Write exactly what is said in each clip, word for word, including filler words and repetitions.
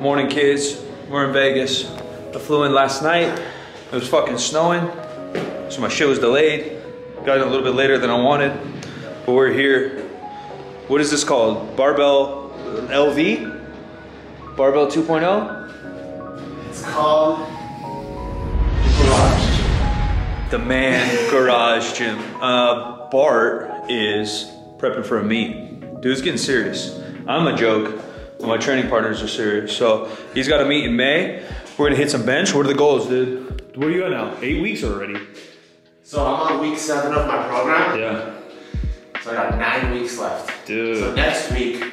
Morning, kids. We're in Vegas. I flew in last night. It was fucking snowing, so my shit was delayed. Got in a little bit later than I wanted, but we're here. What is this called? Barbell L V? Barbell two point oh? It's called Garage Gym. The man Garage Gym. Uh, Bart is prepping for a meet. Dude's getting serious. I'm a joke. My training partners are serious. So he's got a meet in May. We're gonna hit some bench. What are the goals, dude? What are you on now? Eight weeks already. So I'm on week seven of my program. Yeah. So I got nine weeks left. Dude. So next week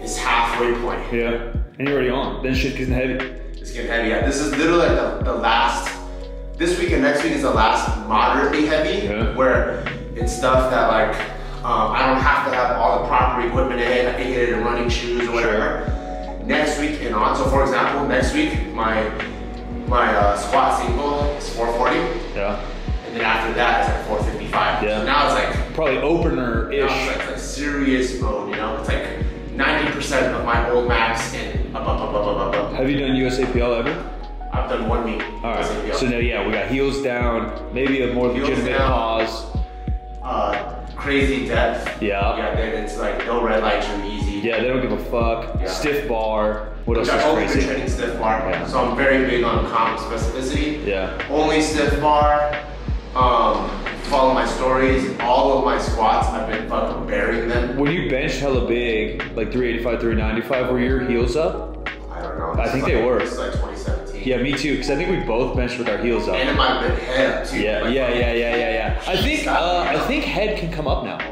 is halfway point. Yeah. And you're already on. Then shit getting heavy. It's getting heavy, yeah. This is literally like the, the last, this week and next week is the last moderately heavy, yeah. Where it's stuff that like, Um, I don't have to have all the proper equipment in. I can hit it in running shoes or whatever. Sure. Next week and on. So for example, next week my my uh, squat single is four forty. Yeah. And then after that it's like four fifty-five. Yeah. So now it's like probably opener-ish. Now it's like, like serious mode. You know, it's like ninety percent of my old max and up, up, up, up, up, up. Have you done U S A P L ever? I've done one week. All right. U S A P L. So now yeah, we got heels down, maybe a more heels legitimate down, pause. Uh, Crazy depth. Yeah. Yeah, then it's like no red light, you're easy. Yeah, they don't give a fuck. Yeah. Stiff bar. What else is crazy? I'm training stiff bar. Yeah. So I'm very big on comp specificity. Yeah. Only stiff bar. Um, follow my stories. All of my squats, I've been fucking burying them. When you bench hella big, like three eighty-five, three ninety-five, were your heels up? I don't know. I think like, they were. This is like twenty seventeen. Yeah, me too. Because I think we both benched with our heels up. And in my head too. Yeah, like, yeah, yeah, yeah, yeah, yeah. I think uh, I think head can come up now.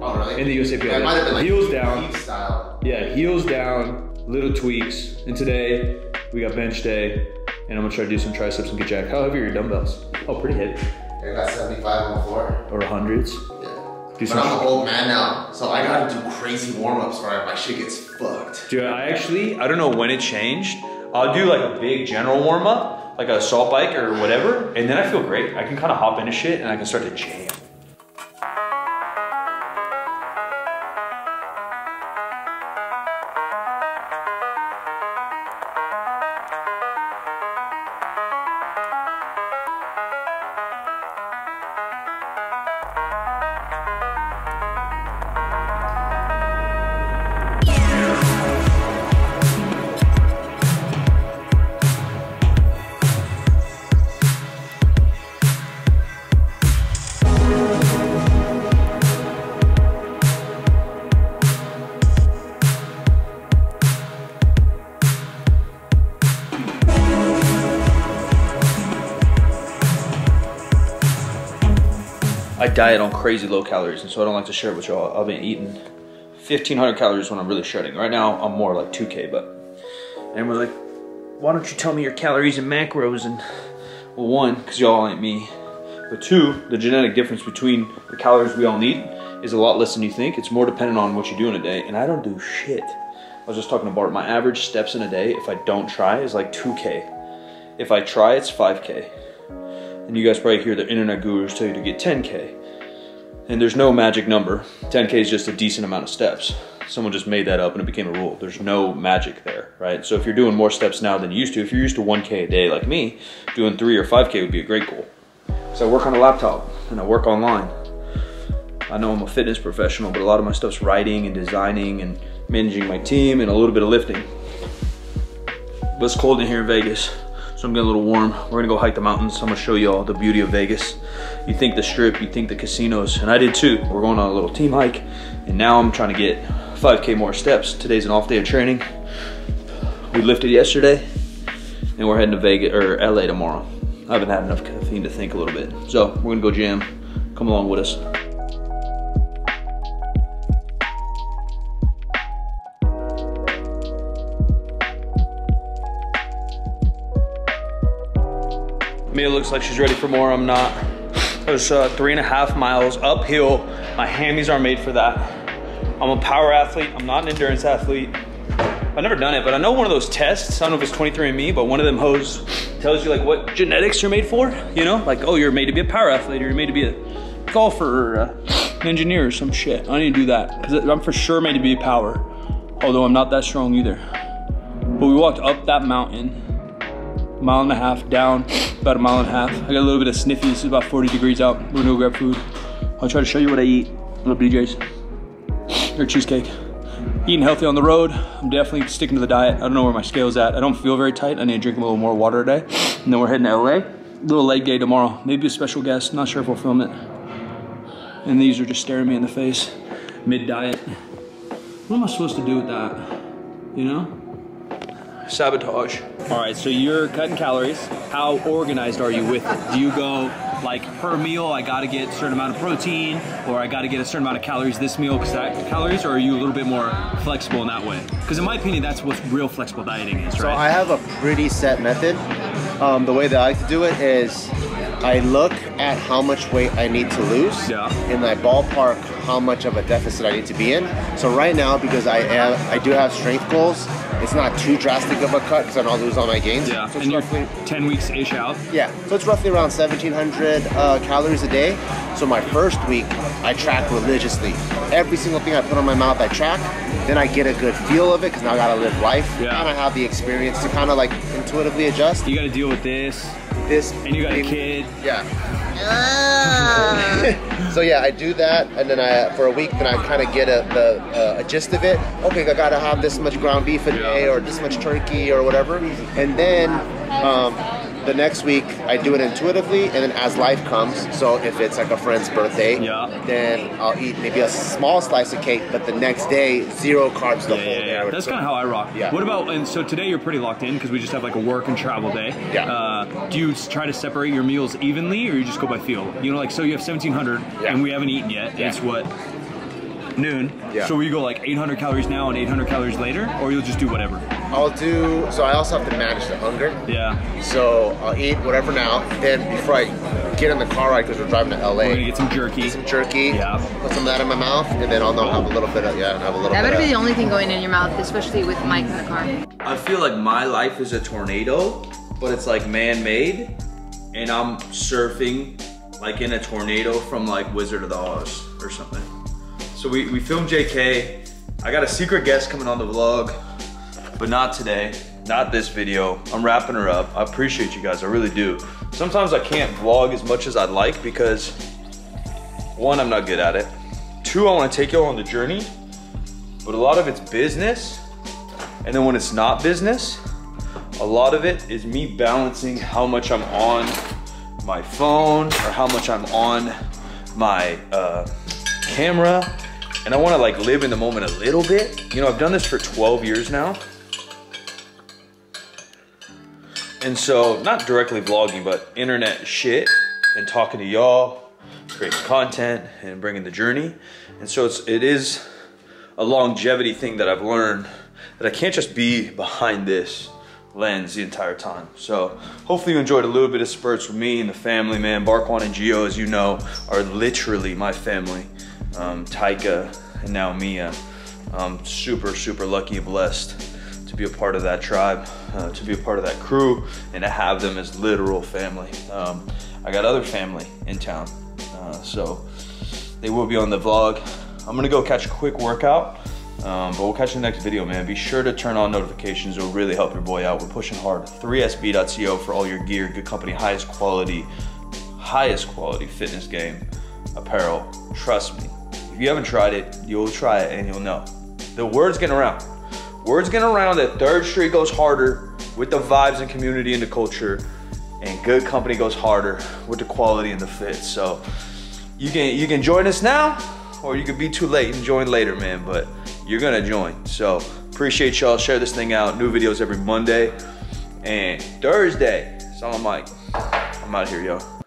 Oh really? In the U S A P L. Yeah, it might have been like heels down. Style. Yeah, heels down, little tweaks. And today we got bench day, and I'm gonna try to do some triceps and get jacked. How heavy are your dumbbells? Oh, pretty heavy. I got seventy-five on the floor. Or hundreds. Yeah. But I'm an old man now, so I gotta do crazy warm-ups or my shit gets fucked. Dude, I actually I don't know when it changed. I'll do like a big general warm-up, like a salt bike or whatever, and then I feel great. I can kind of hop into shit and I can start to jam. I diet on crazy low calories, and so I don't like to share it with y'all. I've been eating fifteen hundred calories when I'm really shredding. Right now, I'm more like two K, but... And we're like, why don't you tell me your calories and macros? And, well, one, because y'all ain't me. But two, the genetic difference between the calories we all need is a lot less than you think. It's more dependent on what you do in a day, and I don't do shit. I was just talking to Bart. My average steps in a day, if I don't try, is like two K. If I try, it's five K. And you guys probably hear the internet gurus tell you to get ten K. And there's no magic number. ten K is just a decent amount of steps. Someone just made that up and it became a rule. There's no magic there, right? So if you're doing more steps now than you used to, if you're used to one K a day like me, doing three or five K would be a great goal. So I work on a laptop and I work online. I know I'm a fitness professional, but a lot of my stuff's writing and designing and managing my team and a little bit of lifting. But it's cold in here in Vegas. So I'm getting a little warm. We're gonna go hike the mountains. I'm gonna show y'all the beauty of Vegas. You think the strip, you think the casinos, and I did too. We're going on a little team hike, and now I'm trying to get five K more steps. Today's an off day of training. We lifted yesterday, and we're heading to Vegas or L A tomorrow. I haven't had enough caffeine to think a little bit. So we're gonna go jam. Come along with us. Mia looks like she's ready for more. I'm not. It was uh, three and a half miles uphill. My hammies are made for that. I'm a power athlete. I'm not an endurance athlete. I've never done it, but I know one of those tests. I don't know if it's twenty-three and me, but one of them hoes tells you like what genetics you're made for. You know, like, oh, you're made to be a power athlete, or you're made to be a golfer, or an engineer, or some shit. I need to do that because I'm for sure made to be power. Although I'm not that strong either. But we walked up that mountain, mile and a half, down about a mile and a half. I got a little bit of sniffy. This is about forty degrees out. We're gonna go grab food. I'll try to show you what I eat. Little B J's or cheesecake. Eating healthy on the road. I'm definitely sticking to the diet. I don't know where my scale's at. I don't feel very tight. I need to drink a little more water a day. And then we're heading to L A. Little leg day tomorrow. Maybe a special guest. Not sure if we'll film it. And these are just staring me in the face. Mid-diet. What am I supposed to do with that? You know? Sabotage. All right, so you're cutting calories. How organized are you with it? Do you go like per meal, I gotta get a certain amount of protein, or I gotta get a certain amount of calories this meal because that calories, or are you a little bit more flexible in that way? Because in my opinion, that's what real flexible dieting is, right? So I have a pretty set method. Um, the way that I like to do it is I look at how much weight I need to lose, yeah, and I ballpark how much of a deficit I need to be in. So right now, because I am, I do have strength goals, it's not too drastic of a cut because I don't lose all my gains. Yeah, so it's and roughly, you're ten weeks-ish out. Yeah, so it's roughly around seventeen hundred uh, calories a day. So my first week, I track religiously. Every single thing I put on my mouth, I track. Then I get a good feel of it because now I gotta live life. Yeah. And I have the experience to kind of like intuitively adjust. You gotta deal with this. This. And you got thing. a kid. Yeah. So yeah, I do that, and then I for a week, then I kind of get a, the, uh, a gist of it. Okay, I gotta have this much ground beef a day, yeah, or this much turkey or whatever, and then um, the next week I do it intuitively, and then as life comes. So if it's like a friend's birthday, yeah, then I'll eat maybe a small slice of cake, but the next day zero carbs the yeah, whole yeah, day. Yeah. That's kind of how I rock. Yeah. What about and so today you're pretty locked in because we just have like a work and travel day. Yeah. Uh, do you try to separate your meals evenly, or you just go by feel? You know, like so you have seventeen hundred, yeah, and we haven't eaten yet. Yeah. It's what. Noon, yeah. So will you go like eight hundred calories now and eight hundred calories later, or you'll just do whatever? I'll do, so I also have to manage the hunger. Yeah. So I'll eat whatever now, then before I get in the car ride, because we're driving to L A. We're gonna get some jerky. Get some jerky, yeah, put some of that in my mouth, and then I'll know, have a little bit of, yeah, have a little that bit That better be the only thing going in your mouth, especially with Mike in the car. I feel like my life is a tornado, but it's like man-made, and I'm surfing like in a tornado from like Wizard of Oz or something. So we, we filmed J K. I got a secret guest coming on the vlog, but not today, not this video. I'm wrapping her up. I appreciate you guys, I really do. Sometimes I can't vlog as much as I'd like because one, I'm not good at it. Two, I wanna take y'all on the journey, but a lot of it's business. And then when it's not business, a lot of it is me balancing how much I'm on my phone or how much I'm on my uh, camera. And I wanna like live in the moment a little bit. You know, I've done this for twelve years now. And so, not directly vlogging, but internet shit and talking to y'all, creating content and bringing the journey. And so it's, it is a longevity thing that I've learned that I can't just be behind this lens the entire time. So hopefully you enjoyed a little bit of spurts with me and the family, man. Barquan and Gio, as you know, are literally my family. Um, Taika and now Mia. I'm super, super lucky and blessed to be a part of that tribe, uh, to be a part of that crew, and to have them as literal family. Um, I got other family in town, uh, so they will be on the vlog. I'm gonna go catch a quick workout, um, but we'll catch you in the next video, man. Be sure to turn on notifications, it'll really help your boy out. We're pushing hard. three S B dot co for all your gear, good company, highest quality, highest quality fitness game apparel, trust me. If you haven't tried it, you'll try it and you'll know. The word's getting around. Word's getting around that Third Street goes harder with the vibes and community and the culture, and good company goes harder with the quality and the fit. So you can you can join us now, or you could be too late and join later, man, but you're gonna join. So appreciate y'all, share this thing out. New videos every Monday and Thursday. Salam Mike. I'm out here, yo.